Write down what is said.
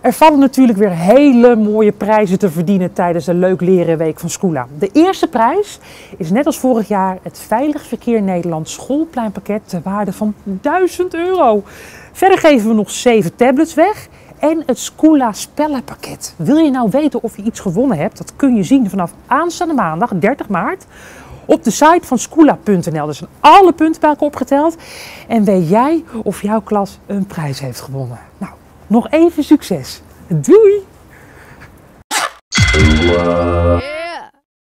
Er vallen natuurlijk weer hele mooie prijzen te verdienen tijdens de Leuk Leren Week van Squla. De eerste prijs is net als vorig jaar het Veilig Verkeer Nederland schoolpleinpakket ter waarde van €1000. Verder geven we nog 7 tablets weg en het Squla spellenpakket. Wil je nou weten of je iets gewonnen hebt? Dat kun je zien vanaf aanstaande maandag, 30 maart. Op de site van squla.nl, dus zijn alle punten bij elkaar opgeteld. En weet jij of jouw klas een prijs heeft gewonnen? Nou, nog even succes. Doei!